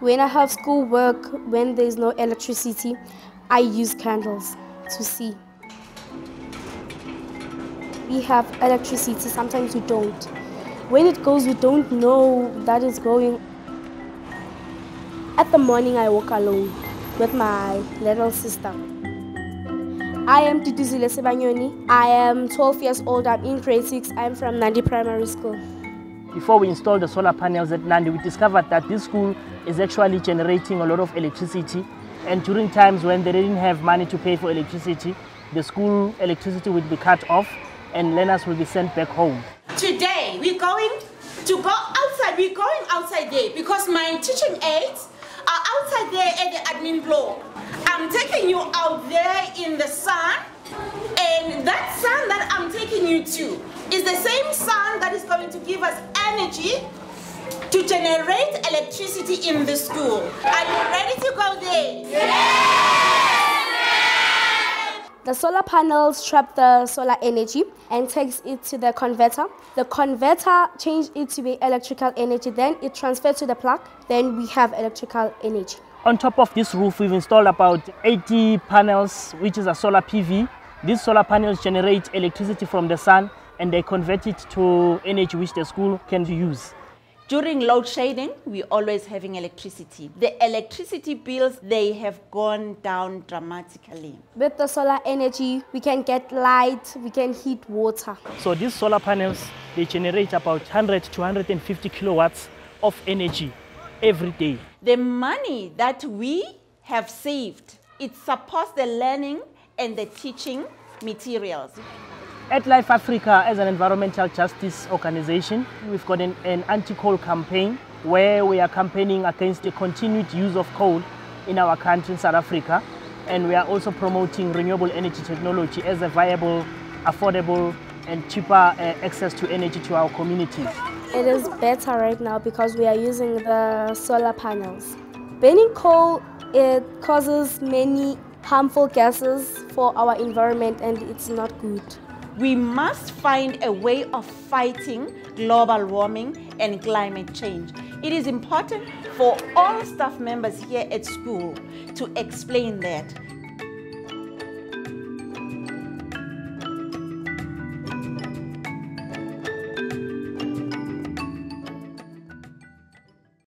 When I have school work, when there's no electricity, I use candles to see. We have electricity, sometimes we don't. When it goes, we don't know that it's going. At the morning, I walk alone with my little sister. I am Diduzile Sebanyoni. I am 12 years old. I'm in grade 6. I'm from Nandi Primary School. Before we installed the solar panels at Nandi, we discovered that this school is actually generating a lot of electricity. And during times when they didn't have money to pay for electricity, the school electricity would be cut off and learners would be sent back home. Today, we're going to go outside. We're going outside there because my teaching aides are outside there at the admin block. I'm taking you out there in the sun, and that sun that I'm taking you to is the same sun that is going to give us energy to generate electricity in the school. Are you ready to go there? Yes! The solar panels trap the solar energy and takes it to the converter. The converter changes it to be electrical energy, then it transfers to the plug, then we have electrical energy. On top of this roof, we've installed about 80 panels, which is a solar PV. These solar panels generate electricity from the sun and they convert it to energy which the school can use. During load shedding, we're always having electricity. The electricity bills, they have gone down dramatically. With the solar energy, we can get light, we can heat water. So these solar panels, they generate about 100 to 150 kilowatts of energy every day. The money that we have saved, it supports the learning and the teaching materials. Earthlife Africa, as an environmental justice organization, we've got an anti-coal campaign where we are campaigning against the continued use of coal in our country, in South Africa. And we are also promoting renewable energy technology as a viable, affordable and cheaper access to energy to our communities. It is better right now because we are using the solar panels. Burning coal, it causes many harmful gases for our environment and it's not good. We must find a way of fighting global warming and climate change. It is important for all staff members here at school to explain that.